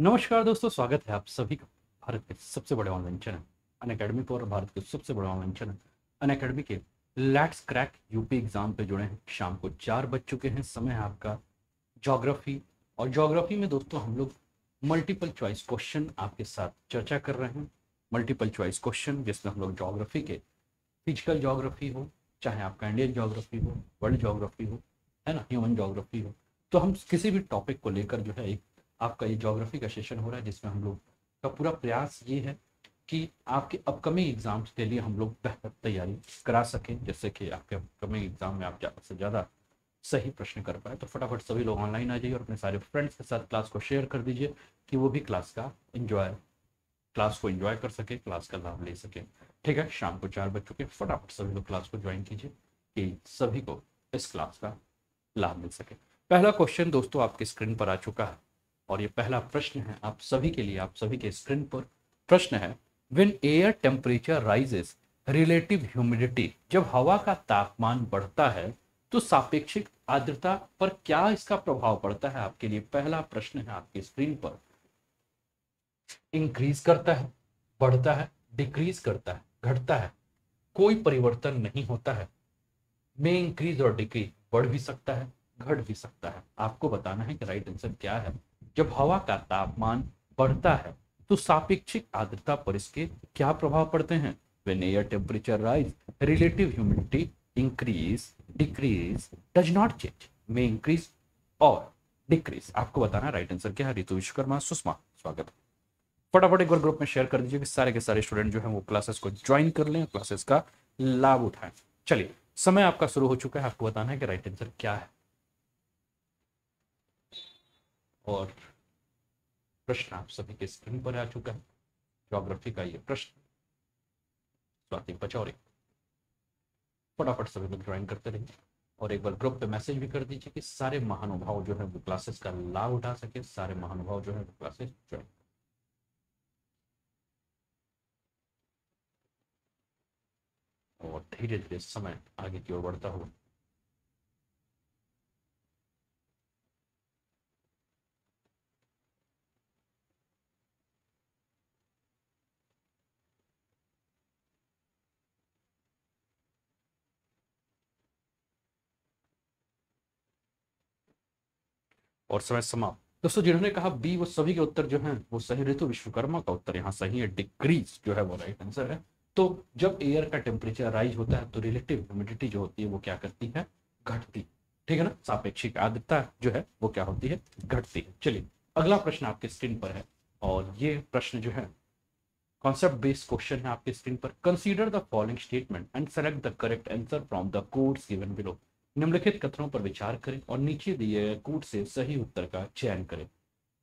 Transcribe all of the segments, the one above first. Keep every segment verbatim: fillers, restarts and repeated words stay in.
नमस्कार दोस्तों, स्वागत है आप सभी का भारत के सबसे बड़े ऑनलाइन चैनल अनअकैडमी पर। भारत के सबसे बड़े ऑनलाइन चैनल अनअकैडमी के लेट्स क्रैक यूपी एग्जाम पे जुड़े हैं। शाम को चार बज चुके हैं, समय है आपका ज्योग्राफी, और ज्योग्राफी में दोस्तों हम लोग मल्टीपल चॉइस क्वेश्चन आपके साथ चर्चा कर रहे हैं। मल्टीपल चॉइस क्वेश्चन जिसमें हम लोग ज्योग्राफी के, फिजिकल ज्योग्राफी हो, चाहे आपका इंडियन ज्योग्राफी हो, वर्ल्ड ज्योग्राफी हो, है ना, ह्यूमन ज्योग्राफी हो, तो हम किसी भी टॉपिक को लेकर जो है एक आपका ये ज्योग्राफी का सेशन हो रहा है, जिसमें हम लोग का पूरा प्रयास ये है कि आपके अपकमिंग एग्जाम्स के लिए हम लोग बेहतर तैयारी करा सकें, जैसे कि आपके अपकमिंग एग्जाम में आप ज़्यादा से ज़्यादा सही प्रश्न कर पाए। तो फटाफट सभी लोग ऑनलाइन आ जाइए और अपने सारे फ्रेंड्स के साथ क्लास को शेयर कर दीजिए कि वो भी क्लास का इन्जॉय क्लास को इन्जॉय कर सके, क्लास का लाभ ले सके। ठीक है, शाम को चार बज चुके, फटाफट सभी लोग क्लास को ज्वाइन कीजिए कि सभी को इस क्लास का लाभ मिल सके। पहला क्वेश्चन दोस्तों आपकी स्क्रीन पर आ चुका है और ये पहला प्रश्न है आप सभी के लिए। आप सभी के स्क्रीन पर प्रश्न है, when air temperature rises relative humidity, जब हवा का तापमान बढ़ता है तो सापेक्षिक आर्द्रता पर क्या इसका प्रभाव पड़ता है। आपके लिए पहला प्रश्न है आपके स्क्रीन पर। इंक्रीज करता है, बढ़ता है, डिक्रीज करता है, घटता है, कोई परिवर्तन नहीं होता है। में इंक्रीज और डिक्रीज, बढ़ भी सकता है, घट भी सकता है। आपको बताना है कि राइट आंसर क्या है। जब हवा का तापमान बढ़ता है तो सापेक्षिक आर्द्रता पर इसके क्या प्रभाव पड़ते हैं। When air temperature rise, relative humidity increase, decrease, does not change, may increase or decrease। आपको बताना राइट आंसर क्या है। रितु विश्वकर्मा, सुषमा, स्वागत। फटाफट एक बार ग्रुप में शेयर कर दीजिए कि सारे के सारे स्टूडेंट जो है वो क्लासेस को ज्वाइन कर लें, क्लासेस का लाभ उठाएं। चलिए, समय आपका शुरू हो चुका है। आपको बताना है कि राइट आंसर क्या है और प्रश्न आप सभी के स्क्रीन पर आ चुका है। ज्योग्राफी का ये प्रश्न, स्वाति पचौरी, फटाफट सभी लोग ज्वाइन करते रहिए और एक बार ग्रुप पे मैसेज भी कर दीजिए कि सारे महानुभाव जो है वो क्लासेस का लाभ उठा सके, सारे महानुभाव जो है वो क्लासेस ज्वाइन। और धीरे धीरे समय आगे की ओर बढ़ता हुआ और समय समाप्त। दोस्तों जिन्होंने कहा बी, वो सभी के उत्तर जो हैं वो सही। ऋतु विश्वकर्मा का उत्तर यहाँ सही है, डिक्रीज जो है वो राइट आंसर है। तो जब एयर का टेम्परेचर राइज होता है तो रिलेटिव ह्यूमिडिटी जो होती है वो क्या करती है, घटती। ठीक है ना, सापेक्षिक आर्द्रता जो है वो क्या होती है, घटती है। चलिए, अगला प्रश्न आपके स्क्रीन पर है और ये प्रश्न जो है कॉन्सेप्ट बेस्ड क्वेश्चन है आपके स्क्रीन पर। Consider the following statement and select the correct answer from the codes given below. निम्नलिखित कथनों पर विचार करें और नीचे दिए गए कोड से सही उत्तर का चयन करें।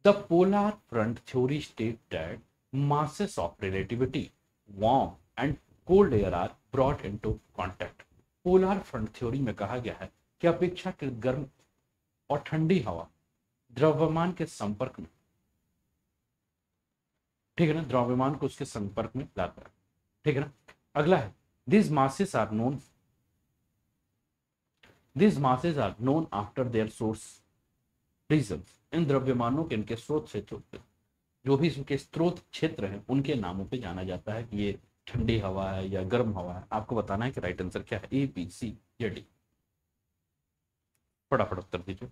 The polar front theory state that masses of relativity, warm and cold air are brought into contact. Polar front theory में कहा गया है कि अपेक्षाकृत गर्म और ठंडी हवा द्रव्यमान के संपर्क में, ठीक है ना, द्रव्यमान को उसके संपर्क में लाता है। ठीक है ना, अगला है this masses are known These masses are known after their source regions। इन द्रव्यमानों के इनके स्रोत क्षेत्र, जो भी इनके स्रोत क्षेत्र हैं उनके नामों पे जाना जाता है कि ये ठंडी हवा है या गर्म हवा है। आपको बताना है कि राइट आंसर क्या है, ए, बी, सी या डी। फटाफट उत्तर दीजिए।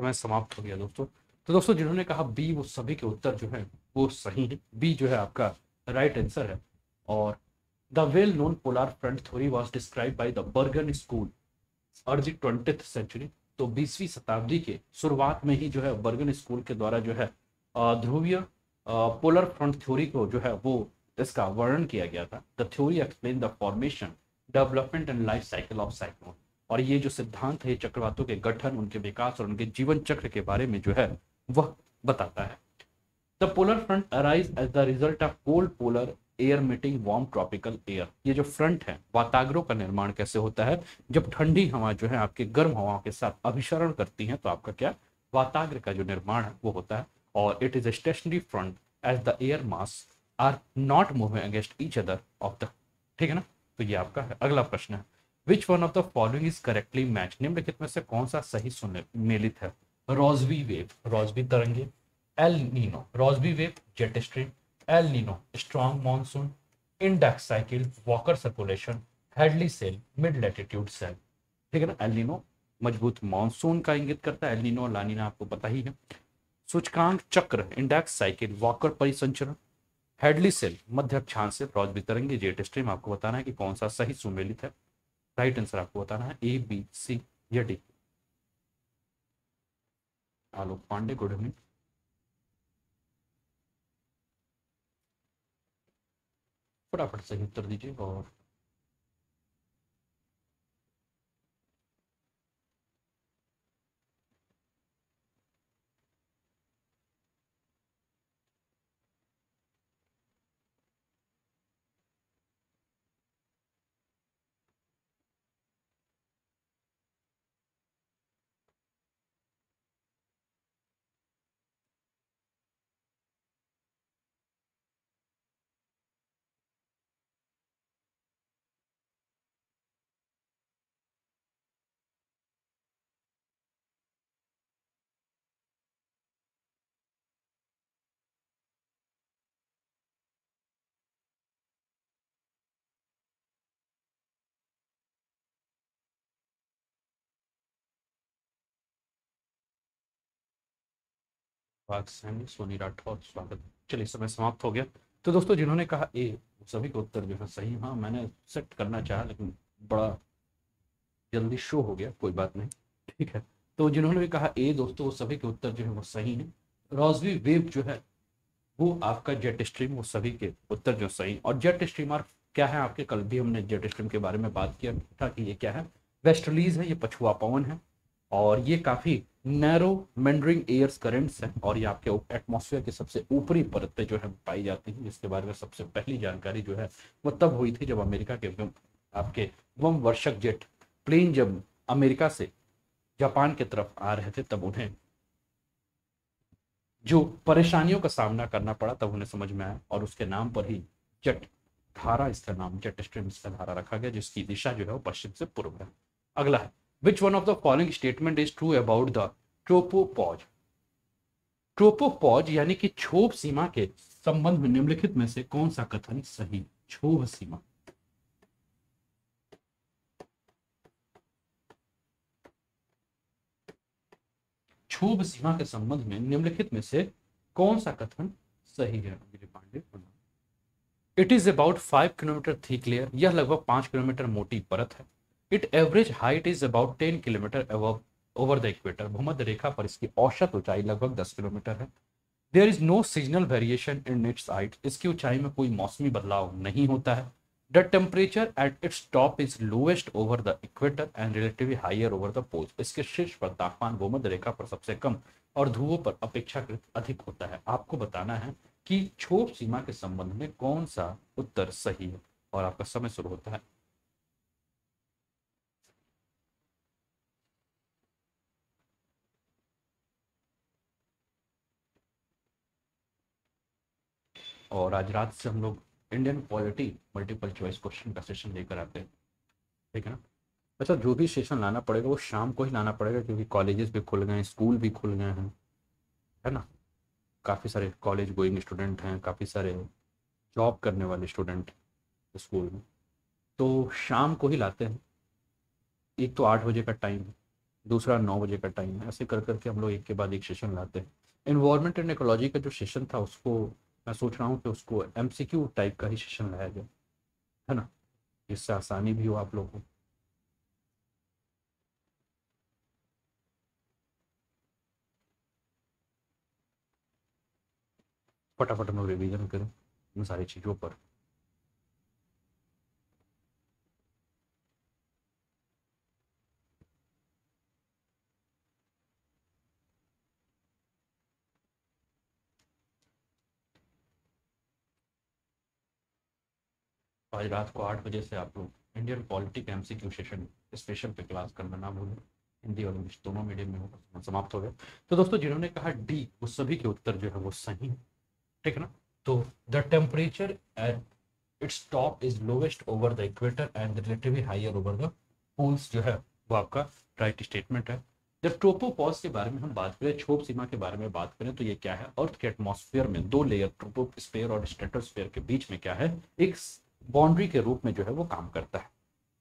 मैं समाप्त हो गया दोस्तों। तो दोस्तों जिन्होंने कहा बी, वो सभी के उत्तर जो है वो सही है। बी जो है आपका राइट आंसर है। और the well known polar front theory was described by the Bergen school early twentieth century. तो बीसवीं शताब्दी के शुरुआत में ही जो है बर्गन स्कूल के द्वारा जो है ध्रुवीय पोलर फ्रंट थ्योरी को जो है वो इसका वर्णन किया गया था। The theory explain the formation, development and life cycle of cyclone. और ये जो सिद्धांत है चक्रवातों के गठन, उनके विकास और उनके जीवन चक्र के बारे में जो है वह बताता है। The polar front arise as the result of cold polar air meeting warm tropical air. ये जो फ्रंट है वाताग्रोह का निर्माण कैसे होता है, जब ठंडी हवा जो है आपके गर्म हवाओं के साथ अभिसरण करती है तो आपका क्या वाताग्र का जो निर्माण है वो होता है। और it is a stationary front as the air mass are not moving against each other of the, ठीक है ना। तो ये आपका है। अगला प्रश्न है which one of the following is correctly match. निम्नलिखित में से कौन सा सही सुमेलित है। रॉस्बी वेव रॉस्बी तरंगे, El Nino Rossby wave jet stream, El Nino strong monsoon, index cycle Walker circulation, Hadley cell mid latitude cell, ठीक है ना। एल नीनो मजबूत मॉनसून का इंगित करता है, एल नीनो और ला नीना आपको पता ही है। सूचकांक चक्र, इंडेक्स साइकिल वॉकर परिसंचरण, हेडली सेल मध्य अक्षांश से, रॉस्बी तरंगे जेट स्ट्रीम। आपको बताना है कि कौन सा सही सुमेलित है। राइट आंसर आपको बताना है ए, बी, सी या D. Alok Pandey good evening. फटाफट सही उत्तर दीजिए। और सोनी राठौर स्वागत। चलिए समय समाप्त हो गया। तो दोस्तों जिन्होंने कहा ए, सभी को उत्तर जो है सही। हाँ मैंने सेट करना चाहा लेकिन बड़ा जल्दी शो हो गया, कोई बात नहीं, ठीक है। तो जिन्होंने भी कहा ए दोस्तों, वो सभी के उत्तर जो है वो सही है। रॉस्बी वेव जो है वो आपका जेट स्ट्रीम, वो सभी के उत्तर जो सही। और जेट स्ट्रीम और क्या है आपके, कल भी हमने जेट स्ट्रीम के बारे में बात किया था कि ये क्या है, वेस्टर्लीज है, ये पछुआ पवन है और ये काफ़ी नैरो मेंडरिंग एयर्स करेंट्स हैं और ये आपके एटमॉस्फेयर के सबसे ऊपरी परत पे जो है पाई जाती हैं। जिसके बारे में सबसे पहली जानकारी जो है वो तब हुई थी जब अमेरिका के आपके बम वर्षक जेट प्लेन जब अमेरिका से जापान के तरफ आ रहे थे, तब उन्हें जो परेशानियों का सामना करना पड़ा तब उन्हें समझ में आया और उसके नाम पर ही जेट धारा, इसका नाम जेट स्ट्रीम इसका धारा रखा गया, जिसकी दिशा जो है वो पश्चिम से पूर्व है। अगला है Which one of the following statement is true about the tropopause? Tropopause यानी कि क्षोभ सीमा के संबंध में निम्नलिखित में से कौन सा कथन सही। क्षोभ सीमा, क्षोभ सीमा के संबंध में निम्नलिखित में से कौन सा कथन सही है। It is about five kilometre thick layer, यह लगभग पांच किलोमीटर मोटी परत है। It average height is about ten kilometre above over the equator, भूमध्य रेखा पर इसकी औसत ऊंचाई लगभग दस किलोमीटर है। There is no seasonal variation in its height, इसकी ऊंचाई में कोई मौसमी बदलाव नहीं होता है। The temperature at its top is lowest over the equator and relatively higher over the pole, इसके शीर्ष पर तापमान भूमध्य रेखा पर सबसे कम और ध्रुवों पर अपेक्षाकृत अधिक होता है। आपको बताना है कि क्षोभ सीमा के संबंध में कौन सा उत्तर सही है और आपका समय शुरू होता है। और आज रात से हम लोग Indian polity multiple choice question का सेशन लेकर आते हैं, ठीक है ना। अच्छा जो भी सेशन लाना पड़ेगा वो शाम को ही लाना पड़ेगा क्योंकि कॉलेजेस भी खुल गए हैं, स्कूल भी खुल गए हैं, है ना। काफ़ी सारे कॉलेज गोइंग स्टूडेंट हैं, काफ़ी सारे जॉब करने वाले स्टूडेंट स्कूल में, तो शाम को ही लाते हैं। एक तो आठ बजे का टाइम है, दूसरा नौ बजे का टाइम। ऐसे कर करके हम लोग एक के बाद एक सेशन लाते हैं। एनवायरनमेंट एंड इकोलॉजी का जो सेशन था उसको मैं सोच रहा हूँ कि उसको एमसीक्यू टाइप का ही सेशन लाया जाए, है ना, जिससे आसानी भी हो आप लोगों को। फटाफट हम लोग रिविजन करें इन सारी चीज़ों पर। आज रात को आठ बजे से आप लोग Indian politic MCQ session special पे क्लास करना ना भूलें। हिंदी और इंग्लिश दोनों मीडियम में होगा। समाप्त हो गया। तो दोस्तों जिन्होंने कहा डी, वो सभी के उत्तर जो है वो सही है, ठीक है ना। तो the temperature at its top is lowest over the equator and relatively higher over the poles, जो है वो आपका राइट स्टेटमेंट है। जब ट्रोपोपॉज के बारे में हम बात करें, क्षोभ सीमा के बारे में बात करें, तो ये क्या है? अर्थ के एटमॉस्फेयर में दो लेयर ट्रोपोस्फीयर और स्ट्रेटोस्फीयर के बीच में क्या है, एक बाउंड्री के रूप में जो है वो काम करता है।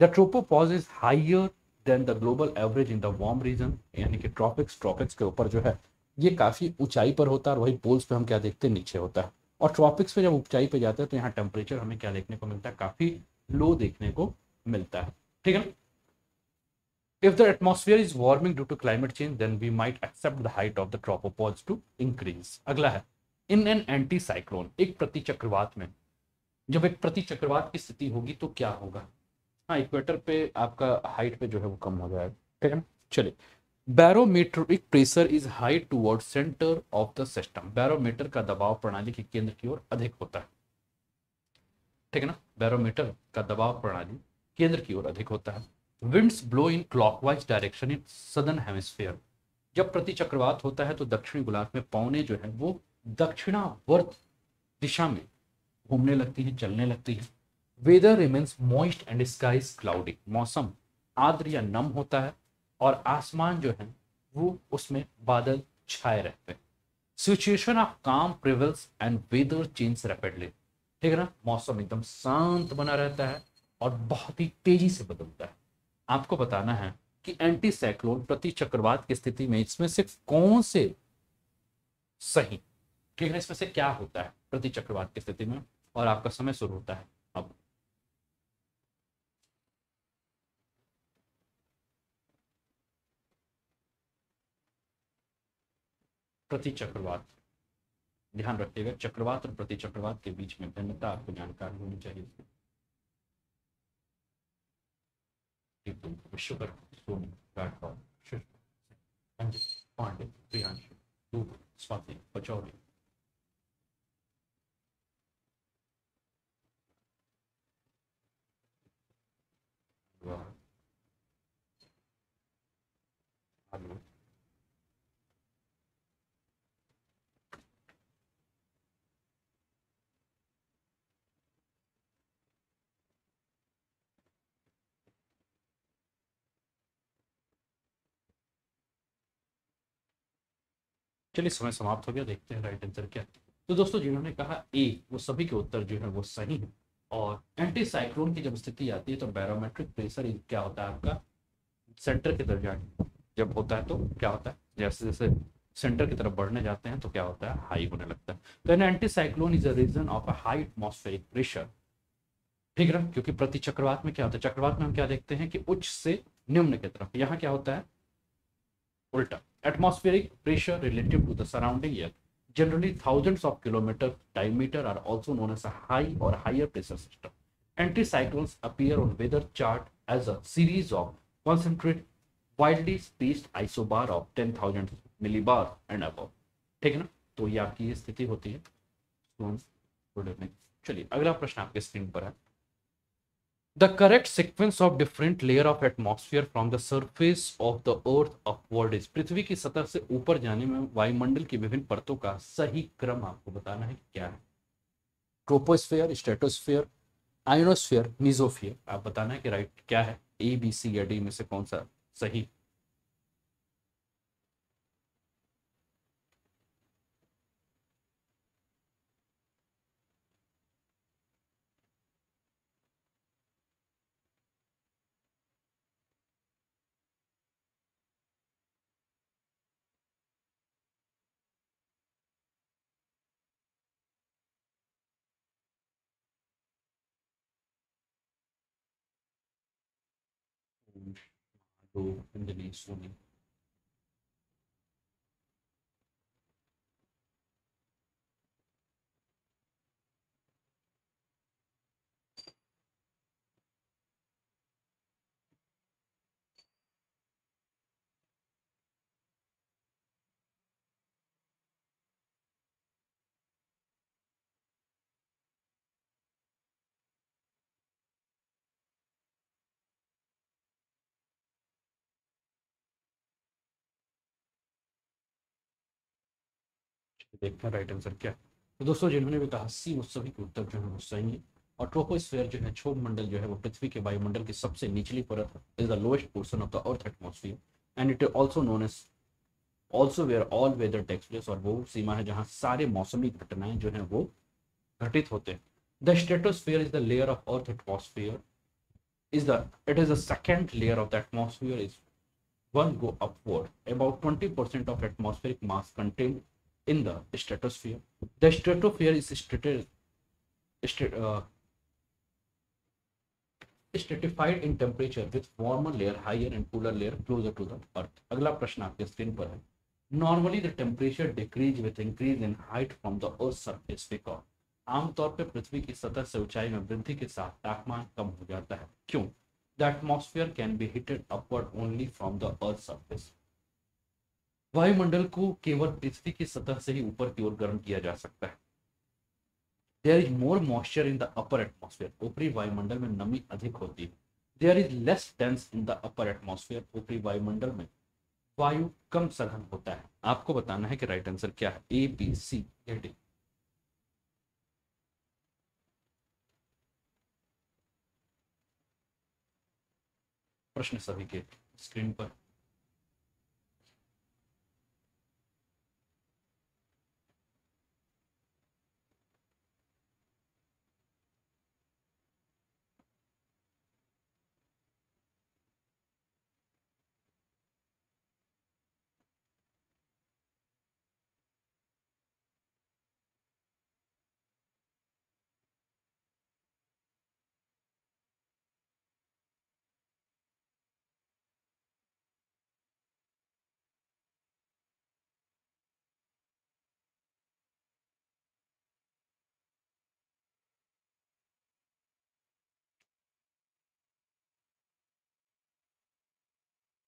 The tropopause is higher than the global average in the warm region, यानी कि ट्रॉपिक्स ट्रॉपिक्स के ऊपर जो है ये काफ़ी ऊंचाई पर होता है और वही पोल्स पे हम क्या देखते हैं, नीचे होता है। और ट्रॉपिक्स पे जब ऊंचाई पे जाते हैं तो यहाँ टेम्परेचर हमें क्या देखने को मिलता है, काफ़ी लो देखने को मिलता है, ठीक है ना। If the atmosphere is warming due to climate change then we might accept the height of the tropopause to increase. अगला है इन एन एंटी साइक्लोन, एक प्रतिचक्रवात में जब एक प्रतिचक्रवात की स्थिति होगी तो क्या होगा? हाँ, इक्वेटर पे आपका हाइट पे जो है वो कम हो जाएगा, ठीक है ना। चलिए, barometric pressure is high toward centre of the system, barometer का दबाव प्रणाली के केंद्र की ओर अधिक होता है, ठीक है ना। बैरोमीटर का दबाव प्रणाली केंद्र की ओर अधिक होता है। Winds blow in clockwise direction in southern hemisphere, जब प्रतिचक्रवात होता है तो दक्षिणी गोलार्ध में पवनें जो है वो दक्षिणावर्त दिशा में घूमने लगती है, चलने लगती है। Weather remains moist and skies cloudy, मौसम आर्द्र या नम होता है और आसमान जो है वो उसमें बादल छाए रहते हैं। Situation of calm prevails and weather change rapidly, ठीक है ना। मौसम एकदम शांत बना रहता है और बहुत ही तेजी से बदलता है। आपको बताना है कि एंटी साइक्लोन प्रति चक्रवात की स्थिति में इसमें से कौन से सही, ठीक है, इसमें से क्या होता है प्रति चक्रवात की स्थिति में। और आपका समय शुरू होता है अब। प्रति चक्रवात, ध्यान रखिएगा, चक्रवात और प्रति चक्रवात के बीच में भिन्नता आपको जानकारी होनी चाहिए। चलिए, समय समाप्त हो गया। देखते हैं राइट आंसर क्या है। तो दोस्तों जिन्होंने कहा ए, वो सभी के उत्तर जो है वो सही है। और एंटी साइक्लोन की जब स्थिति आती है तो बैरोमेट्रिक प्रेशर क्या होता है आपका, सेंटर के दरमियान जब होता है तो क्या होता है, जैसे जैसे सेंटर की तरफ बढ़ने जाते हैं तो क्या होता है, हाई होने लगता है। तो an anti cyclone is a region of a high atmospheric pressure, ठीक है ना। क्योंकि प्रति चक्रवात में क्या होता है, चक्रवात में हम क्या देखते हैं कि उच्च से निम्न की तरफ, यहाँ क्या होता है उल्टा। Atmospheric pressure relative to the surrounding air, generally thousands of kilometers diameter, are also known as a high or higher pressure system. Anticyclones appear on weather chart as a series of concentric, widely spaced isobars of ten thousand millibars and above. ठीक है ना, तो ये आपकी ये स्थिति होती है। चलिए, अगला प्रश्न आपके स्क्रीन पर है। The correct sequence of different layer of atmosphere from the surface of the earth upward is, पृथ्वी की सतह से ऊपर जाने में वायुमंडल की विभिन्न परतों का सही क्रम आपको बताना है कि क्या है। ट्रोपोस्फीयर, स्ट्रेटोस्फीयर, आयोनोस्फीयर, मेसोस्फीयर, आप बताना है कि राइट क्या है, ए, बी, सी या डी में से कौन सा सही। do in the next one. देखते हैं राइट आंसर क्या है। तो दोस्तों जिन्होंने भी कहा सी, उस सभी के उत्तर जो है वो सही है। और ट्रोपोस्फीयर जो है क्षोभ मंडल जो है वो पृथ्वी के वायुमंडल की सबसे निचली परत is the lowest portion of the earth atmosphere and it also known as also where all weather takes place, और वो सीमा है जहां सारे मौसमी घटनाएं जो है वो घटित होते हैं। The stratosphere is the layer of earth atmosphere is the it is the second layer of the atmosphere is one go upward about twenty percent of atmospheric mass contained in the stratosphere. The stratosphere is strati strat uh, stratified in temperature with warmer layer higher and cooler layer closer to the earth. अगला प्रश्न आपके screen पर है। Normally the temperature decrease with increase in height from the earth surface because आमतौर पर पृथ्वी की सतह से ऊंचाई में वृद्धि के साथ तापमान कम हो जाता है। क्यों? The atmosphere can be heated upward only from the earth surface. वायुमंडल को केवल पृथ्वी की सतह से ही ऊपर की ओर गर्म किया जा सकता है। There is more moisture in the upper atmosphere. ऊपरी वायुमंडल में नमी अधिक होती है। There is less dense in the upper atmosphere. ऊपरी वायुमंडल में वायु कम सघन होता है। आपको बताना है कि राइट आंसर क्या है, ए बी सी या डी। प्रश्न सभी के स्क्रीन पर।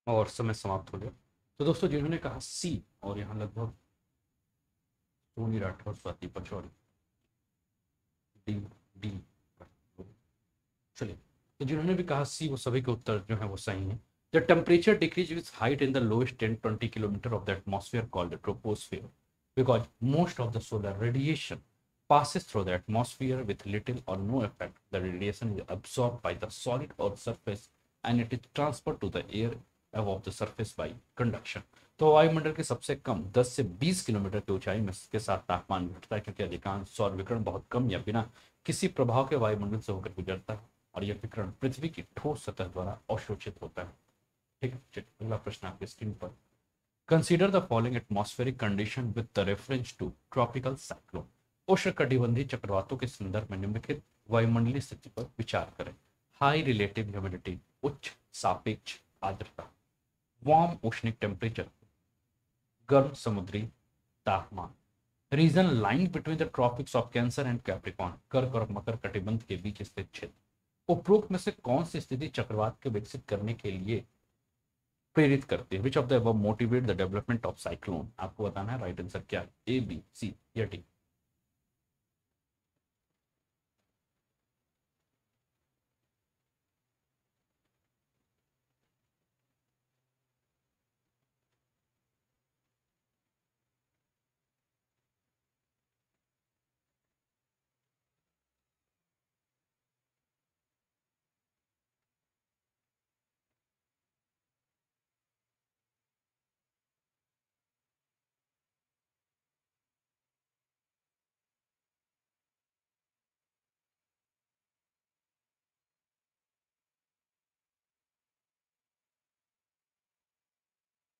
और समय समाप्त हो गया। तो दोस्तों जिन्होंने कहा सी, और यहाँ लगभग सोनी राठौर, स्वाति पचौरी, डी डी। चलिए, तो जिन्होंने भी कहा सी वो सभी के उत्तर जो है वो सही है। The temperature decreases with height in the lowest ten twenty kilometre of the atmosphere called the troposphere because most of the solar radiation passes through the atmosphere with little or no effect. The radiation is absorbed by the solid earth surface and it is transferred to the air above the surface by conduction. तो वायुमंडल के सबसे कम दस से बीस kilometre की ऊंचाई में के साथ तापमान घटता है क्योंकि अधिकांश सौर विकिरण बहुत कम या बिना किसी प्रभाव के वायुमंडल से होकर गुजरता है और यह विकिरण पृथ्वी की ठोस सतह द्वारा अवशोषित होता है। ठीक है, अगला प्रश्न आपके स्क्रीन पर। Consider the following atmospheric condition with the reference to tropical cyclone. उष्णकटिबंधीय चक्रवातों के संदर्भ में निम्नलिखित वायुमंडलीय स्थिति पर विचार करें। हाई रिलेटिव ह्यूमिडिटी, उच्च सापेक्ष आर्द्रता, वार्म ओशनिक टेम्परेचर, गर्म समुद्री तापमान। Region line between the tropics of Cancer and Capricorn, कर्क और मकर कटिबंध के बीच स्थित क्षेत्र। उपरोक्त में से कौन सी स्थिति चक्रवात के विकसित करने के लिए प्रेरित करती है? Which of the above motivate the development of cyclone. आपको बताना है राइट आंसर क्या है, ए बी सी या डी।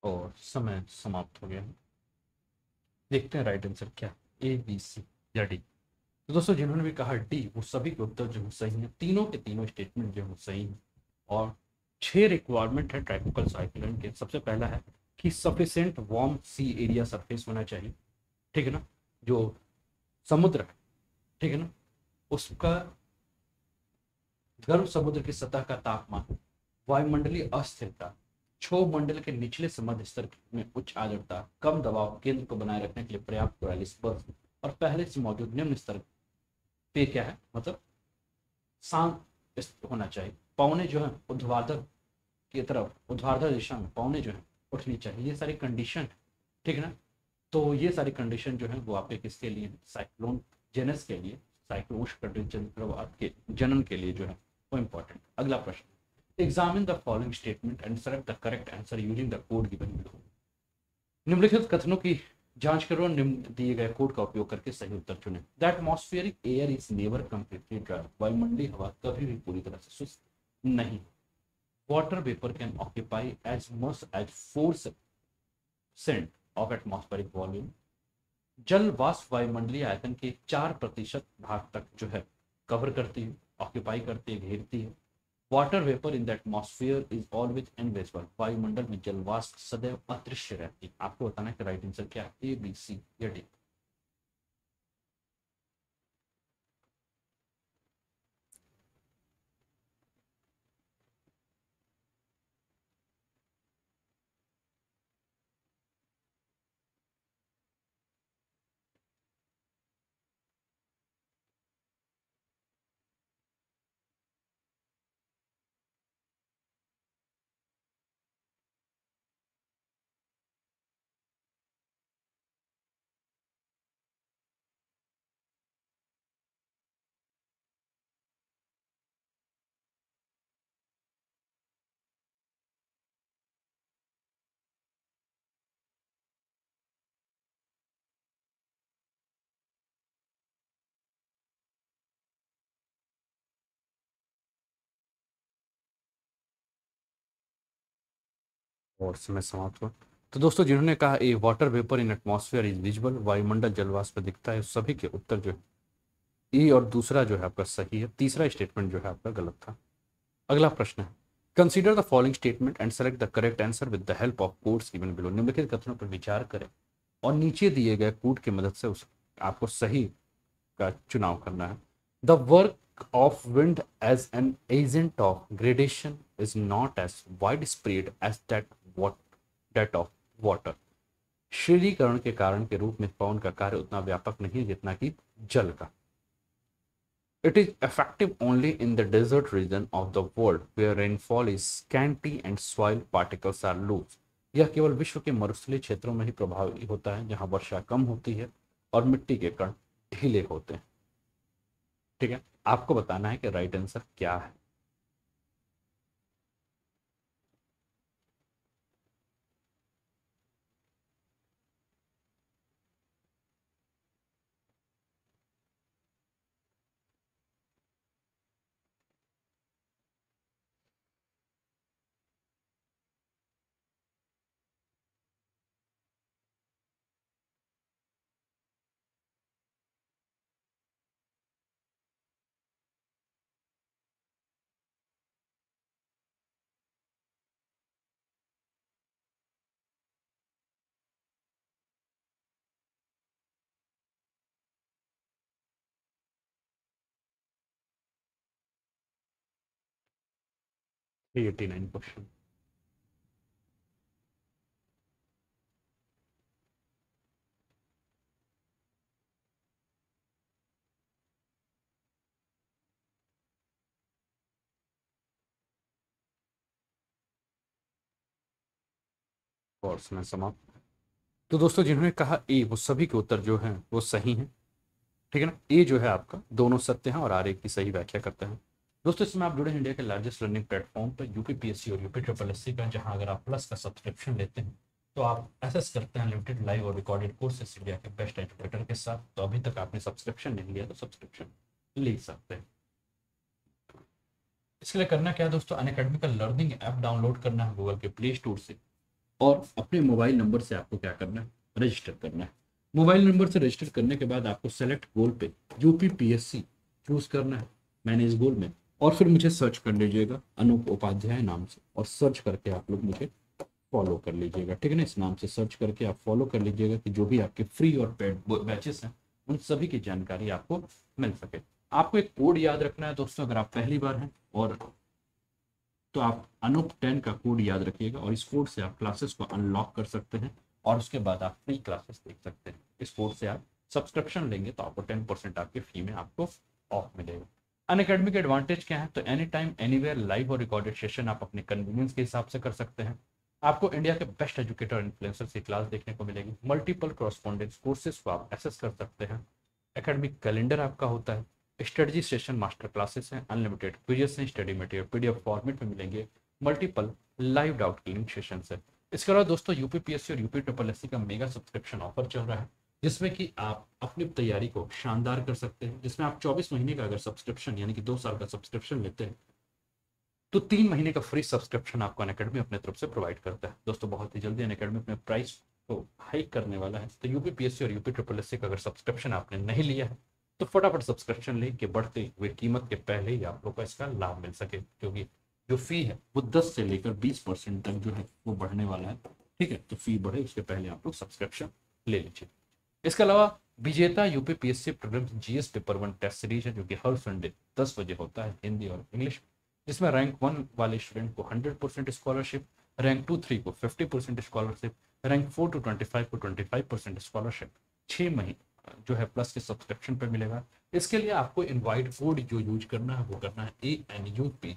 और समय समाप्त हो गया है। देखते हैं राइट आंसर क्या, ए बी सी या डी। तो दोस्तों जिन्होंने भी कहा डी वो सभी के उत्तर जो सही है। तीनों के तीनों स्टेटमेंट जो सही है और छह रिक्वायरमेंट है ट्रॉपिकल साइक्लोन के। सबसे पहला है कि sufficient warm sea area surface होना चाहिए, ठीक है ना, जो समुद्र है, ठीक है ना, उसका गर्म समुद्र की सतह का तापमान, वायुमंडलीय अस्थिरता, क्षोभ मंडल के निचले मध्य स्तर में उच्च आर्द्रता, कम दबाव केंद्र को बनाए रखने के लिए पर्याप्त कोराइलिस बर्फ और पहले से मौजूद निम्न स्तर पे क्या है मतलब शांत होना चाहिए। पौने जो है उद्वार्धर की तरफ, उद्वार्धर दिशा में पौने जो है उठनी चाहिए। ये सारी कंडीशन, ठीक है ना, तो ये सारी कंडीशन जो है वो आपके किसके लिए, साइक्लोन जेनस के लिए, साइक्लोन चक्रवात के जनन के लिए जो है वो इम्पोर्टेंट। अगला प्रश्न, examine the following statement and select the correct answer using the code given below. निम्नलिखित कथनों की जांच करो और निम्न दिए गए कोड का उपयोग करके सही उत्तर चुनें। The atmospheric air is never completely dry, वायुमंडलीय हवा कभी भी पूरी तरह से शुष्क नहीं। Water vapour can occupy as much as four percent of atmospheric volume, जल वाष्प वायुमंडलीय आयतन के चार प्रतिशत भाग तक जो है कवर करती है, ऑक्यूपाई करती है, घेरती है। Water vapour in the atmosphere is always invisible, वायुमंडल में जलवाष्प सदैव अदृश्य रहती है। आपको बताना है कि राइट आंसर क्या है, ए बी सी या डी। और समय समाप्त हुआ। तो दोस्तों जिन्होंने कहा A water vapour in atmosphere is visible, वायुमंडल जलवाष्प दिखता है, सभी के उत्तर जो है ए और दूसरा जो है आपका सही है, तीसरा स्टेटमेंट जो है आपका गलत था। अगला प्रश्न है, consider the following statement and select the correct answer with the help of codes given below. निम्नलिखित कथनों पर विचार करें और नीचे दिए गए कोड की मदद से उस आपको सही का चुनाव करना है। The work of wind as an agent of gradation is not as wide spread as that that of water. श्रेणीकरण के कारण के रूप में पवन का कार्य उतना व्यापक नहीं है जितना कि जल का। It is effective only in the desert region of the world where rainfall is scanty and soil particles are loose. यह केवल विश्व के मरुस्थलीय क्षेत्रों में ही प्रभावी होता है जहां वर्षा कम होती है और मिट्टी के कण ढीले होते हैं। ठीक है, आपको बताना है कि राइट आंसर क्या है। उन्यासी क्वेश्चन। कोर्स में समाप्त। तो दोस्तों जिन्होंने कहा ए वो सभी के उत्तर जो हैं वो सही हैं, ठीक है ना। ए जो है आपका दोनों सत्य हैं और आर एक की सही व्याख्या करते हैं। दोस्तों इसमें आप जुड़े हैं इंडिया के लार्जेस्ट लर्निंग प्लेटफॉर्म पर यूपीपीएससी और यूपी ट्रिपल एस सी का, जहां अगर आप प्लस का सब्सक्रिप्शन लेते हैं तो आप एक्सेस करते हैं लिमिटेड लाइव और रिकॉर्डेड कोर्सेस इंडिया के बेस्ट एजुकेटर के साथ। तो अभी तक आपने सब्सक्रिप्शन नहीं लिया तो सब्सक्रिप्शन ले सकते हैं। इसके लिए करना क्या है दोस्तों, अनअकैडमी का लर्निंग ऐप डाउनलोड करना है गूगल के प्ले स्टोर से और अपने मोबाइल नंबर से आपको क्या करना है, रजिस्टर करना है। मोबाइल नंबर से रजिस्टर करने के बाद आपको सेलेक्ट गोल पे यूपीपीएससी चूज करना है। मैंने इस गोल में और फिर मुझे सर्च कर लीजिएगा अनूप उपाध्याय नाम से, और सर्च करके आप लोग मुझे फॉलो कर लीजिएगा, ठीक है ना। इस नाम से सर्च करके आप फॉलो कर लीजिएगा कि जो भी आपके फ्री और पेड बैचेस हैं उन सभी की जानकारी आपको मिल सके। आपको एक कोड याद रखना है दोस्तों, अगर आप पहली बार हैं और तो आप अनूप टेन का कोड याद रखिएगा, और इस कोड से आप क्लासेस को अनलॉक कर सकते हैं और उसके बाद आप फ्री क्लासेस देख सकते हैं। इस कोड से आप सब्सक्रिप्शन लेंगे तो आपको टेन परसेंट आपकी फी में आपको ऑफ मिलेगा। अनअकैडमी के एडवांटेज क्या है, तो एनी टाइम एनीवेयर लाइव और रिकॉर्डेड सेशन आप अपने कन्वीनियंस के हिसाब से कर सकते हैं। आपको इंडिया के बेस्ट एजुकेटर और इन्फ्लुएंसर्स की क्लास देखने को मिलेगी। मल्टीपल कॉरस्पॉन्डेंस कोर्सेज को आप एक्सेस कर सकते हैं। एकेडमिक कैलेंडर आपका होता है, स्टडी सेशन मास्टर क्लासेस हैं, अनलिमिटेड क्विजेस हैं, स्टडी मटेरियल पीडीएफ फॉर्मेट में मिलेंगे, multiple live doubt clearing session है। इसके अलावा दोस्तों यूपीपीएससी और यूपी ट्रिपल एससी का मेगा सब्सक्रिप्शन ऑफर चल रहा है, जिसमें कि आप अपनी तैयारी को शानदार कर सकते हैं। जिसमें आप चौबीस महीने का अगर सब्सक्रिप्शन यानी कि दो साल का सब्सक्रिप्शन लेते हैं तो तीन महीने का फ्री सब्सक्रिप्शन आपको अनअकैडमी अपने तरफ से प्रोवाइड करता है। दोस्तों बहुत ही जल्दी अनअकैडमी अपने प्राइस को हाइक करने वाला है, तो यूपीपीएससी और यूपी ट्रिपल एससी का अगर सब्सक्रिप्शन आपने नहीं लिया है तो फटाफट सब्सक्रिप्शन ले के बढ़ते हुए कीमत के पहले ही आप लोग को इसका लाभ मिल सके, क्योंकि जो फी है वो दस से लेकर बीस परसेंट तक जो है वो बढ़ने वाला है, ठीक है। तो फी बढ़े उसके पहले आप लोग सब्सक्रिप्शन ले लीजिए। इसके अलावा विजेता UP PSC prelims GS paper one test series है, जो कि हर संडे दस बजे होता है हिंदी और इंग्लिश, जिसमें रैंक वन वाले स्टूडेंट को hundred percent scholarship, rank two three को fifty percent scholarship, rank four to twenty five को ट्वेंटी फाइव परसेंट स्कॉलरशिप छः महीने जो है प्लस के सब्सक्रिप्शन पर मिलेगा। इसके लिए आपको इन्वाइट कोड जो यूज करना है वो करना है A N U P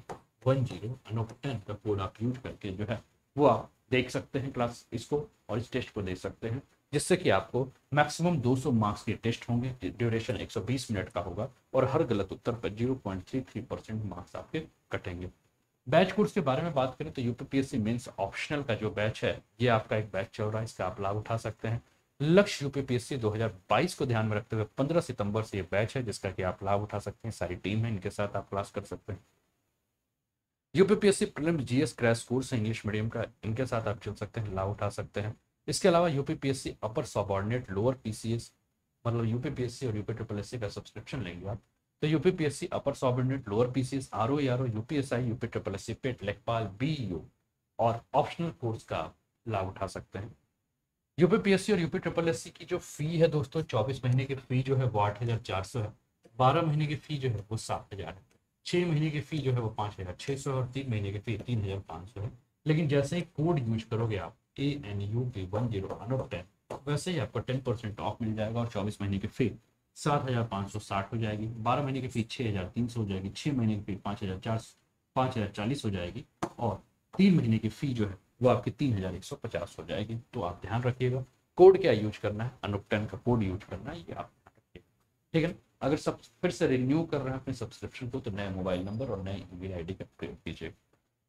one zero, Anoop ten का कोड आप यूज करके जो है वो आप देख सकते हैं क्लास इसको और इस टेस्ट को देख सकते हैं, जिससे कि आपको मैक्सिमम दो सौ मार्क्स के टेस्ट होंगे, ड्यूरेशन एक सौ बीस मिनट का होगा और हर गलत उत्तर पर zero point three three percent marks आपके कटेंगे। बैच कोर्स के बारे में बात करें तो यूपीपीएससी मेंस ऑप्शनल का जो बैच है ये आपका एक बैच चल रहा है, इसका आप लाभ उठा सकते हैं। लक्ष्य यूपीपीएससी दो हज़ार बाईस को ध्यान में रखते हुए पंद्रह सितंबर से ये बैच है, जिसका कि आप लाभ उठा सकते हैं। सारी टीम है, इनके साथ आप क्लास कर सकते हैं। UPPSC prelims GS crash course है इंग्लिश मीडियम का, इनके साथ आप चल सकते हैं, लाभ उठा सकते हैं। इसके अलावा UPPSC upper subordinate lower PCS, मतलब यूपीपीएससी और यूपी ट्रिपल एससी का सब्सक्रिप्शन लेंगे आप तो UPPSC upper subordinate lower PCS, RO RO, UPSI, UP triple SC PET, लेखपाल, बीईओ और ऑप्शनल कोर्स का लाभ उठा सकते हैं। यूपीपीएससी और यूपी ट्रिपल एससी की जो फी है दोस्तों, चौबीस महीने की फी जो है वो आठ हजार चार सौ है, बारह महीने की फी जो है वो सात हजार है, छह महीने की फी जो है वो पाँच हजार छः सौ है और तीन महीने की फी तीन हजार पाँच सौ है। लेकिन जैसे ही कोड यूज करोगे आप A N U P one zero, वैसे ही आपको टेन परसेंट ऑफ मिल जाएगा और चौबीस महीने की फी सात हज़ार पाँच सौ साठ हो जाएगी, बारह महीने की फी छः हज़ार तीन सौ हो जाएगी, छः महीने की फी पाँच हज़ार चालीस हो जाएगी और तीन महीने की फी जो है वो आपकी तीन हज़ार एक सौ पचास हो जाएगी। तो आप ध्यान रखिएगा कोड क्या यूज करना है, अनुप टेन का कोड यूज करना है, ये आप ध्यान रखिएगा, ठीक है। अगर सब फिर से रिन्यू कर रहे हैं अपने सब्सक्रिप्शन को तो नए मोबाइल नंबर और नए ईमेल आईडी का प्रयोग कीजिएगा।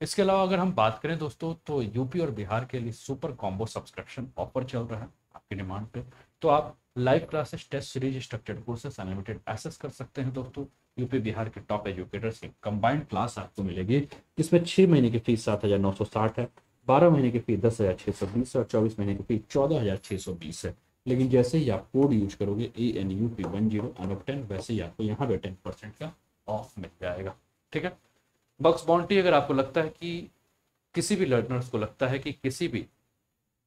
इसके अलावा अगर हम बात करें दोस्तों तो यूपी और बिहार के लिए सुपर कॉम्बो सब्सक्रिप्शन ऑफर चल रहा है आपकी डिमांड पे, तो आप live classes, test series, structured courses unlimited access कर सकते हैं। दोस्तों यूपी बिहार के टॉप एजुकेटर्स की कंबाइंड क्लास आपको मिलेगी, इसमें छः महीने की फीस सात हज़ार नौ सौ साठ है, बारह महीने की फीस दस हज़ार छः सौ बीस है और चौबीस महीने की फीस चौदह हज़ार छः सौ बीस है। लेकिन जैसे ही आप कोड यूज करोगे A N U P one zero, वैसे ही आपको यहाँ पर टेन परसेंट का ऑफ मिल जाएगा, ठीक है। बक्स बाउंड्री, अगर आपको लगता है कि किसी भी लर्नर्स को लगता है कि किसी भी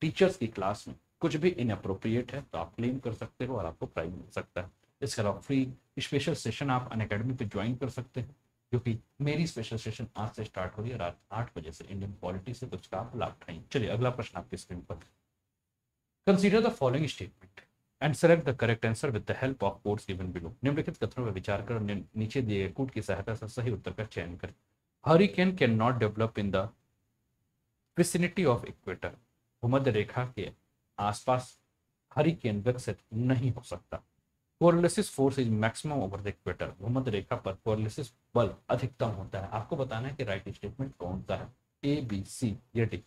टीचर्स की क्लास में कुछ भी इनअप्रोप्रिएट है तो आप क्लेम कर सकते हो और आपको प्राइज मिल सकता है। इसके अलावा फ्री स्पेशल सेशन आप अनअकैडमी पे ज्वाइन कर सकते हैं, जो कि मेरी स्पेशल सेशन आज से स्टार्ट हो रही है रात आठ बजे से इंडियन पॉलिटी से, तो उसका आप लाभ उठाइए। चलिए अगला प्रश्न आपकी स्क्रीन पर, consider the following statement and select the correct answer with the help of codes given below. निम्नलिखित कथनों पर विचार कर नीचे दिए गए कोड की सहायता से सही उत्तर का चयन करें। Hurricane can not develop in the vicinity of equator, भूमध्य रेखा के आसपास हरिकेन विकसित नहीं हो सकता। Coriolis force is maximum over the equator, भूमध्य रेखा पर कोरियोलिस बल अधिकतम होता है। आपको बताना है कि राइट स्टेटमेंट कौन सा है, ए, बी, सी या डी।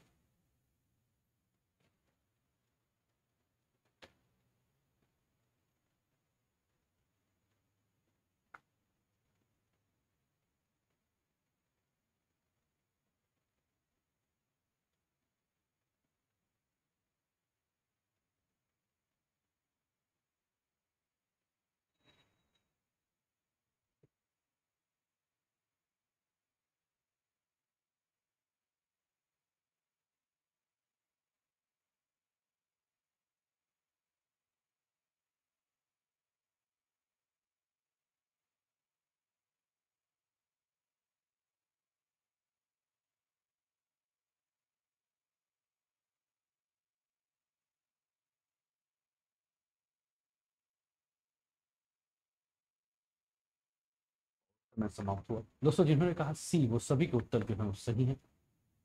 में समाप्त हुआ। दोस्तों जिन्होंने कहा सी वो सभी के उत्तर जो है सही है।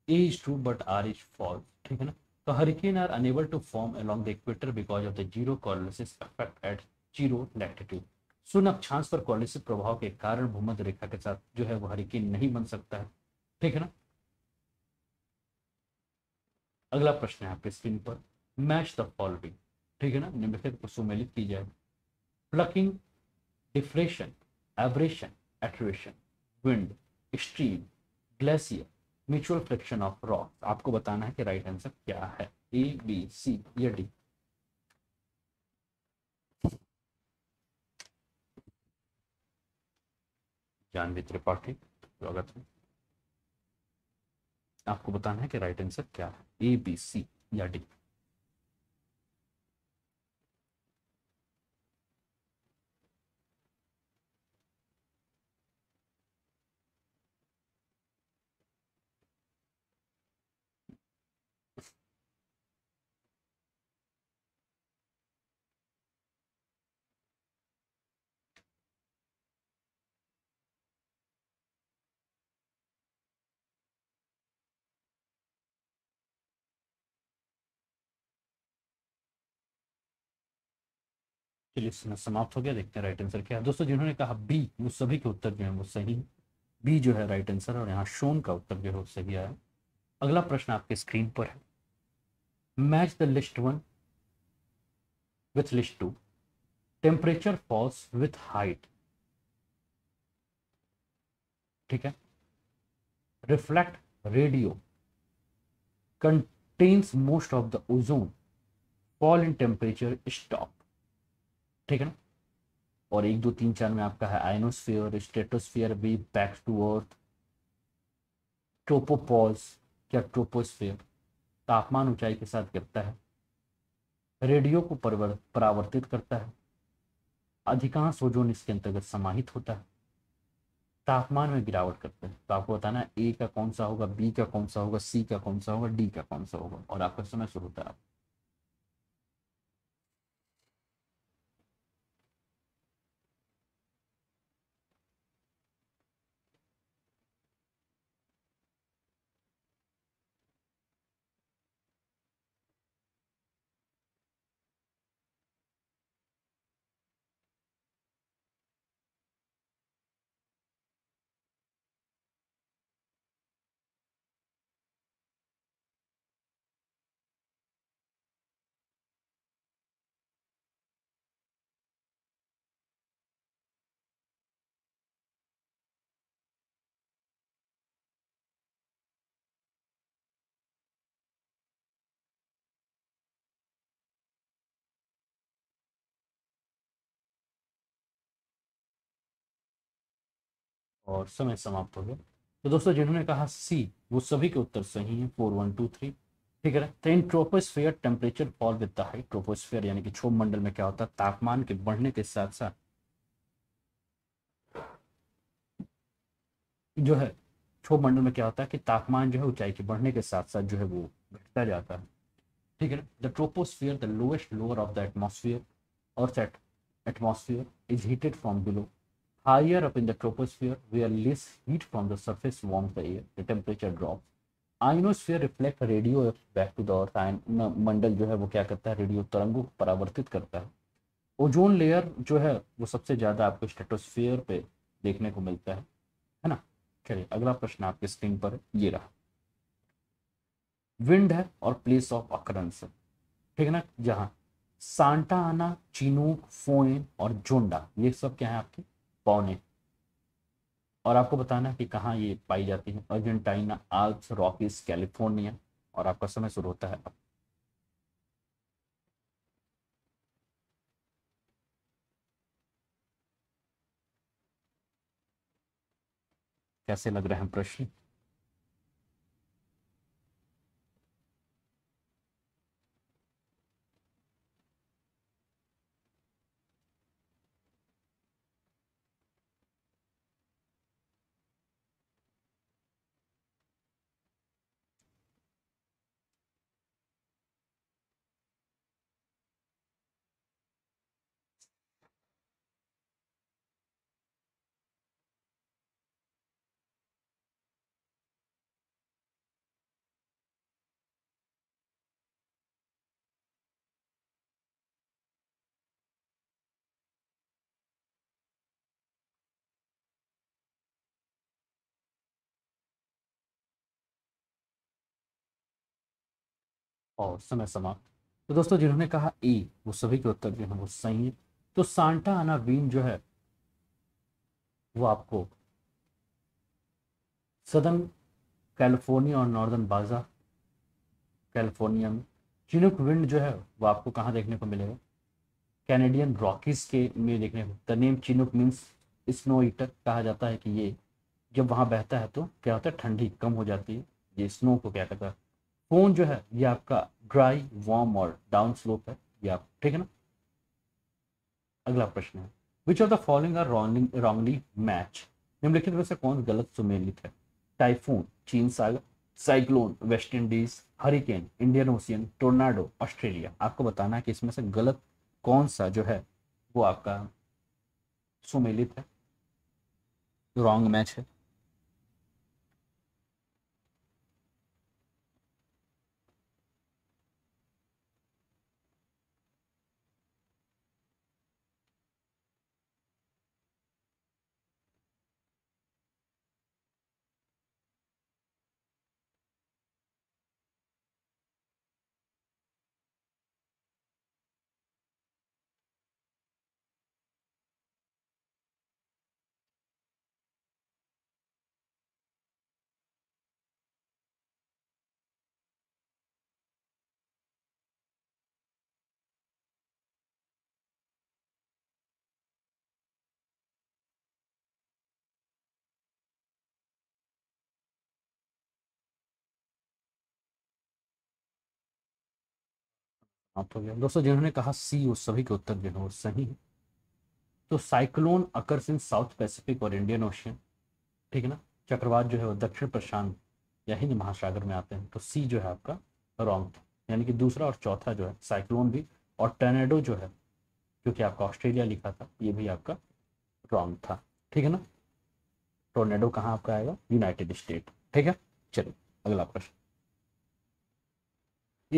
A is true but R is false, ठीक है ना। तो hurricane are unable to form along the equator because of the zero Coriolis effect at zero latitude. सुन अक्षांश पर कोरियोलिस प्रभाव के कारण भूमध्य रेखा के साथ जो है वो हरिकेन नहीं बन सकता है, ठीक है ना। अगला प्रश्न है आपके स्क्रीन पर, मैच द फॉलोइंग, ठीक है ना। निम्नलिखित को सुमेलित की जाए। Plucking, deflation, abrasion, attrition, wind, stream, glacier, mutual friction of rock. आपको बताना है कि राइट आंसर क्या है, ए बी सी या डी। जानवी त्रिपाठी स्वागत है, आपको बताना है कि राइट आंसर क्या है, ए बी सी या डी। चलिए इसमें समाप्त हो गया, देखते हैं राइट आंसर क्या है। दोस्तों जिन्होंने कहा बी वो सभी के उत्तर जो है वो सही है, बी जो है राइट आंसर और यहाँ शोन का उत्तर जो है सही आया। अगला प्रश्न आपके स्क्रीन पर है, match the list one with list two, temperature falls with height, ठीक है, reflect radio, contains most of the ozone, fall in temperature stop, ठीक है ना। और एक दो तीन चार में आपका है ionosphere, stratosphere, wave back to earth, tropopause या ट्रोपोस्फीयर, तापमान ऊंचाई के साथ गिरता है, रेडियो को परावर्तित करता है, अधिकांश ओजोन इसके अंतर्गत समाहित होता है, तापमान में गिरावट करता है। तो आपको बताना ए का कौन सा होगा, बी का कौन सा होगा, सी का कौन सा होगा, डी का कौन सा होगा, और आपका समय शुरू होता है। और समय समाप्त हो गया। तो दोस्तों जिन्होंने कहा सी वो सभी के उत्तर सही हैं, फोर वन टू थ्री, ठीक है ना। तो in troposphere temperature fall with the height, troposphere यानी कि क्षोभ मंडल में क्या होता है, तापमान के बढ़ने के साथ साथ जो है क्षोभ मंडल में क्या होता है कि तापमान जो है ऊंचाई के बढ़ने के साथ साथ जो है वो घटता जाता है, ठीक है ना। The troposphere the lowest lower of the atmosphere, earth atmosphere is heated from below, higher up in the troposphere where less heat from the surface warms the air, the temperature drops. Ionosphere reflects radio waves back to the earth, and मंडल जो है वो क्या करता है, radio तरंगों को परावर्तित करता है। ओजोन लेयर जो है वो सबसे ज्यादा आपको स्ट्रेटोस्फीयर पे देखने को मिलता है, है ना। चलिए अगला प्रश्न आपके स्क्रीन पर ये रहा, विंड है और प्लेस ऑफ अकरेंस, ठीक है ना, जहाँ सांता आना, चिनूक, फोएन और जोंडा ये सब क्या है आपके पौने, और आपको बताना है कि कहाँ ये पाई जाती है, अर्जेंटाइना, आल्प्स, रॉकीज, कैलिफोर्निया, और आपका समय शुरू होता है। कैसे लग रहे हैं प्रश्न? और समय समाप्त। तो दोस्तों जिन्होंने कहा ई वो सभी के उत्तर जो है वो सही है। तो सांता आना बीम जो है वो आपको सदर्न कैलिफोर्निया और नॉर्दर्न बाजा कैलिफोर्निया में। चिनुक विंड जो है वो आपको कहाँ देखने को मिलेगा? कैनेडियन रॉकीज के में देखने को। The name Chinook means snow eater. कहा जाता है कि ये जब वहाँ बहता है तो क्या होता है, ठंडी कम हो जाती है, ये स्नो को क्या करता है। फोन जो है ये आपका ड्राई वार्म और डाउन स्लोप है, ये आप ठीक है ना। अगला प्रश्न है which of the following are wrongly match. निम्नलिखित में से कौन गलत सुमेलित है? टाइफून चीन सागर, cyclone West Indies, hurricane Indian Ocean, tornado Australia. आपको बताना है कि इसमें से गलत कौन सा जो है वो आपका सुमेलित है, रॉन्ग मैच है। आप हो गया दोस्तों जिन्होंने कहा सी उस सभी के उत्तर जो है वो सही है। तो cyclone occurs in South Pacific और इंडियन ओशियन, ठीक है ना। चक्रवात जो है वो दक्षिण प्रशांत या हिंद महासागर में आते हैं। तो सी जो है आपका रॉन्ग था, यानी कि दूसरा और चौथा जो है साइक्लोन भी और टर्नेडो जो है क्योंकि आपका ऑस्ट्रेलिया लिखा था ये भी आपका रॉन्ग था, ठीक है ना। टोर्नेडो कहाँ आपका आएगा? यूनाइटेड स्टेट, ठीक है। चलिए अगला प्रश्न।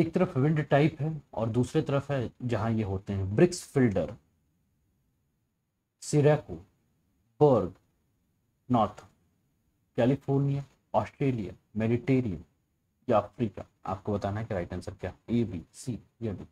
एक तरफ विंड टाइप है और दूसरे तरफ है जहां ये होते हैं brickfielder, sirocco, berg, north California, Australia, Mediterranean या अफ्रीका। आपको बताना है कि राइट आंसर क्या, ए बी सी या डी।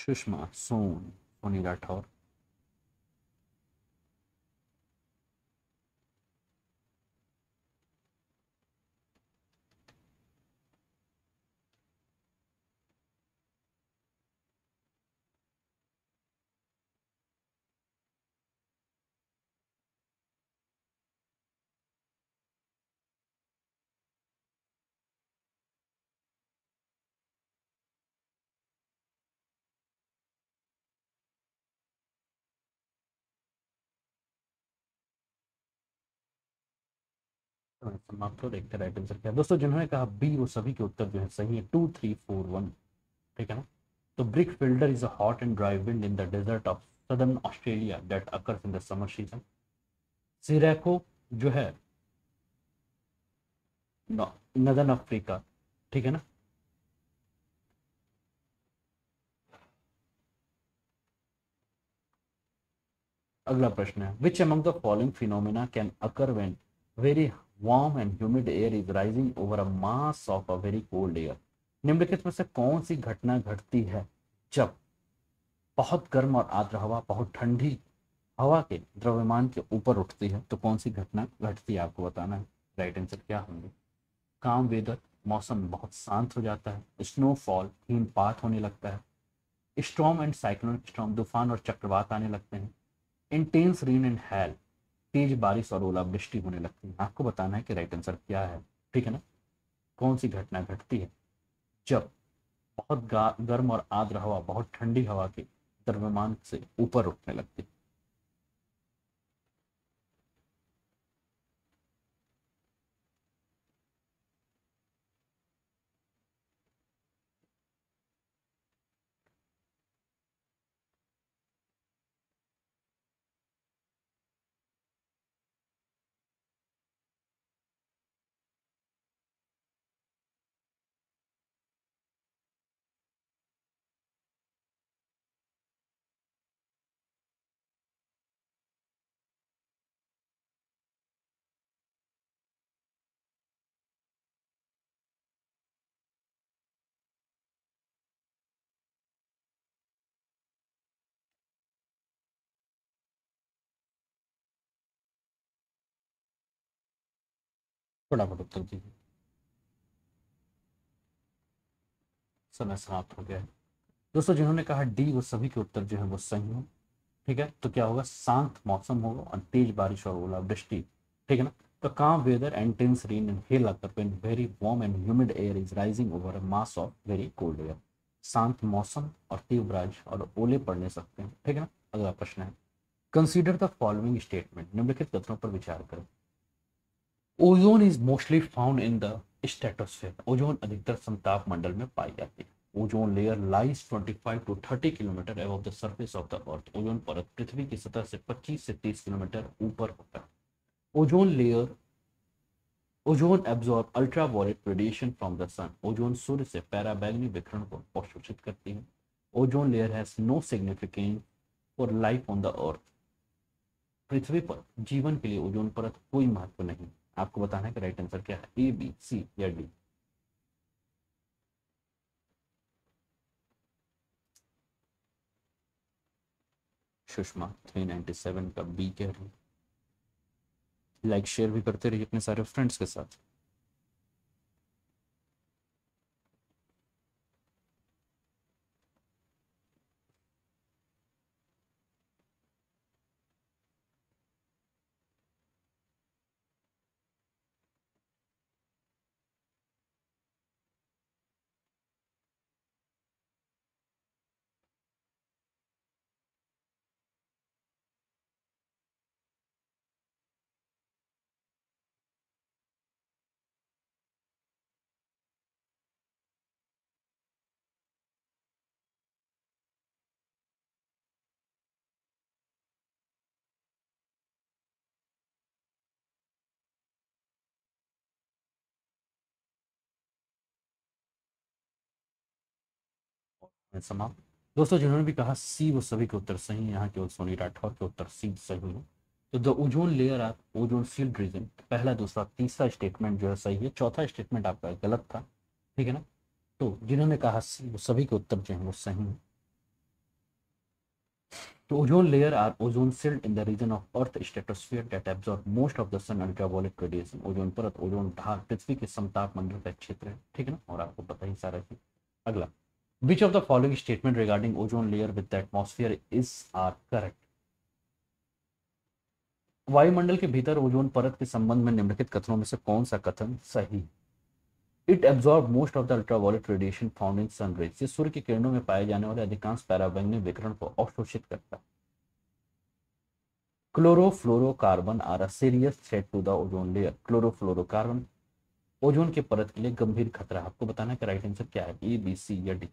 सुषमा सोन सोनी राठौर। समाप्त हो देखते राइट आंसर क्या। दोस्तों जिन्होंने कहा बी वो सभी के उत्तर जो है सही है, टू थ्री फोर वन, ठीक है ना। तो brickfielder is a hot and dry wind in the desert of southern Australia that occurs in the summer season. Sirocco जो है नदर्न अफ्रीका, ठीक है ना। अगला प्रश्न है which among the following phenomena can occur when very warm and humid air is rising over a mass of a very cold air. निम्नलिखित में से कौन सी घटना घटती है जब बहुत गर्म और आर्द्र हवा बहुत ठंडी हवा के द्रव्यमान के ऊपर उठती है? तो कौन सी घटना घटती है आपको बताना है, राइट आंसर क्या होंगे। काम वेदर मौसम बहुत शांत हो जाता है, स्नोफॉल हिमपात होने लगता है, स्टॉर्म एंड साइक्लोनिक स्टॉर्म तूफान और चक्रवात आने लगते हैं, इंटेंस रेन एंड हेल तेज बारिश और ओलावृष्टि होने लगती है। आपको बताना है कि राइट आंसर क्या है, ठीक है ना। कौन सी घटना घटती है जब बहुत गर्म और आर्द्र हवा बहुत ठंडी हवा के द्रव्यमान से ऊपर उठने लगती है। फटाफट उत्तर दीजिए। समय समाप्त हो गया। दोस्तों जिन्होंने कहा डी वो सभी के उत्तर जो है वो सही हो, ठीक है। तो क्या होगा, शांत मौसम होगा और तेज बारिश और ओलावृष्टि, ठीक है ना। तो calm weather and tense rain and hail occur when very warm and humid air is rising over a mass of very cold air. शांत मौसम और तीव्र बारिश और ओले पड़ने सकते हैं, ठीक है ना। अगला प्रश्न है कंसीडर द फॉलोइंग स्टेटमेंट, निम्नलिखित तथ्यों पर विचार करें। Ozone is mostly found in the stratosphere, ozone अधिकतर समताप मंडल में पाई जाती है। ओजोन लेयर लाइज पच्चीस टू तीस kilometre above the surface of the earth, ozone परत पृथ्वी की सतह से पच्चीस से तीस किलोमीटर ऊपर होता है। Ozone layer ozone absorb ultraviolet radiation from the sun, ozone सूर्य से पराबैंगनी विकिरण को अवशोषित करती है। Ozone layer has no significance for life on the earth, पृथ्वी पर जीवन के लिए ओजोन परत कोई महत्व नहीं। आपको बताना है कि राइट आंसर क्या है, ए बी सी या डी। सुषमा तीन सौ सत्तानवे का बी कह रही है। लाइक like, शेयर भी करते रहिए अपने सारे फ्रेंड्स के साथ। समाप्त। दोस्तों जिन्होंने भी कहा सी वो सभी के उत्तर सही है, यहाँ केवल सोनी राठौर के उत्तर सी सही है। तो the ozone layer of ozone shield region, पहला दूसरा तीसरा स्टेटमेंट जो है सही है, चौथा स्टेटमेंट आपका गलत था, ठीक है ना। तो जिन्होंने कहा सी वो सभी के उत्तर जो है वो सही है। तो ozone layer are ozone shield in the region of earth stratosphere that absorb most of the sun ultraviolet radiation, ozone परत ओजोन ढाल पृथ्वी के समताप मंडल का क्षेत्र है, ठीक है ना। और आपको पता ही सारा चीज। अगला, Which of the following statement regarding ozone layer with the atmosphere is are correct? वायुमंडल के भीतर ओजोन परत के संबंध में निम्नलिखित कथनों में से कौन सा कथन सही? It absorbs most of the ultraviolet radiation found in sun rays. ये सूर्य की किरणों में पाए जाने वाले अधिकांश पराबैंगनी विकिरण को अवशोषित करता है। Chlorofluorocarbon are a serious threat to the ozone layer, chlorofluorocarbon ozone के परत के लिए गंभीर खतरा। आपको बताना है कि राइट आंसर क्या है, ए बी सी या डी।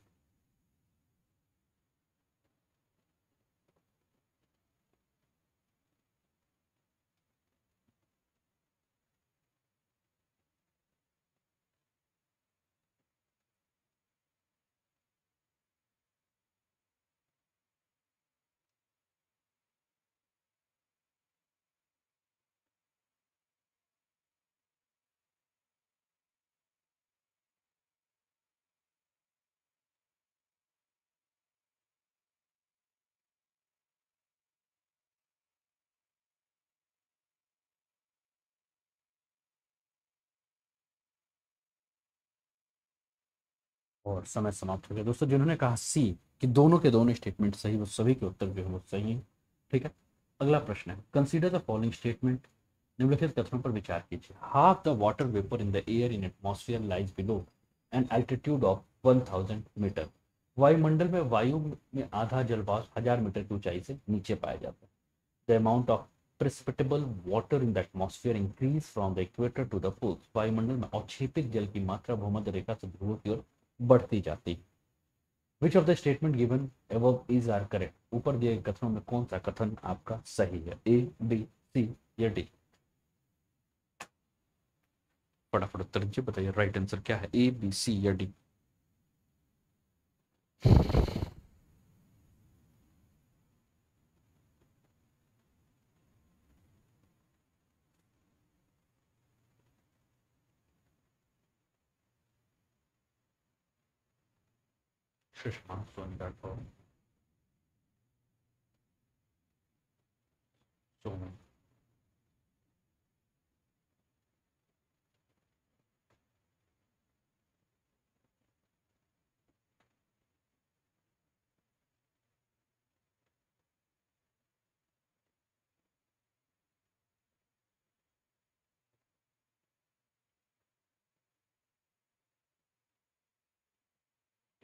और समय समाप्त हो गया। दोस्तों जिन्होंने कहा सी कि दोनों के दोनों स्टेटमेंट सही वो सभी के उत्तर जो है वो सही है, ठीक है। अगला प्रश्न है कंसीडर द फॉलोइंग स्टेटमेंट, निम्नलिखित कथनों पर विचार कीजिए। Half the water vapour in the air in atmosphere lies below an altitude of one thousand metre, वायुमंडल में वायु में आधा जलवाष्प हजार मीटर की ऊंचाई से नीचे पाया जाता है। The amount of precipitable water in the atmosphere increase from the equator to the poles, वायुमंडल में अवक्षेपित जल की मात्रा भूमध्य रेखा से ध्रुवों की ओर बढ़ती जाती। Which of the statement given above is are correct? ऊपर दिए कथनों में कौन सा कथन आपका सही है, A, B, C या D? फटाफट उत्तर दीजिए, बताइए राइट आंसर क्या है, A, B, C या D?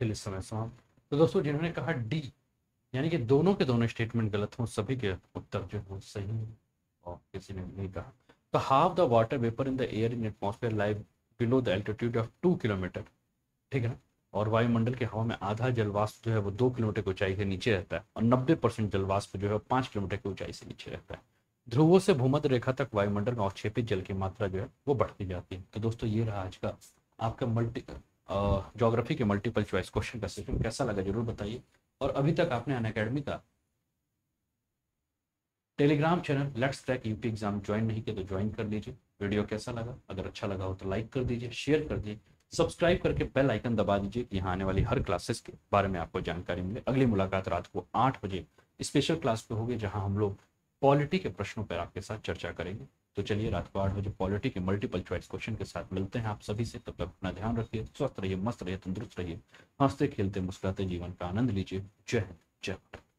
फिर इस समय समाप्त। तो दोस्तों जिन्होंने कहा डी यानी कि दोनों के दोनों स्टेटमेंट गलत हों, सभी के उत्तर जो हो सही हैं और किसी ने नहीं कहा। तो half the water vapour in the air in atmosphere live below the altitude of two kilometre, ठीक है ना, और वायुमंडल के हवा में आधा जलवाष्प जो है वो दो किलोमीटर की ऊंचाई से नीचे रहता है और नब्बे परसेंट जलवाष्प जो है पाँच किलोमीटर की ऊंचाई से नीचे रहता है। ध्रुवों से भूमध्य रेखा तक वायुमंडल में अवक्षेपित जल की मात्रा जो है वो बढ़ती जाती है। तो दोस्तों ये रहा आज का आपका मल्टी ज्योग्राफी के मल्टीपल चॉइस क्वेश्चन का सेशन, कैसा लगा जरूर बताइए। और अभी तक आपने अनअकैडमी का Telegram channel let's crack UP exam join नहीं किया तो ज्वाइन कर लीजिए। वीडियो कैसा लगा, अगर अच्छा लगा हो तो लाइक कर दीजिए, शेयर कर दीजिए, सब्सक्राइब करके बेल आइकन दबा दीजिए कि यहाँ आने वाली हर क्लासेस के बारे में आपको जानकारी मिले। अगली मुलाकात रात को आठ बजे स्पेशल क्लास पे होगी जहाँ हम लोग पॉलिटी के प्रश्नों पर आपके साथ चर्चा करेंगे। तो चलिए रात को आठ बजे पॉलिटी के मल्टीपल चॉइस क्वेश्चन के साथ मिलते हैं आप सभी से। तब तक अपना ध्यान रखिए, स्वस्थ रहिए, मस्त रहिए, तंदुरुस्त रहिए, हंसते खेलते मुस्कुराते जीवन का आनंद लीजिए। जय हिंद, जय भारत।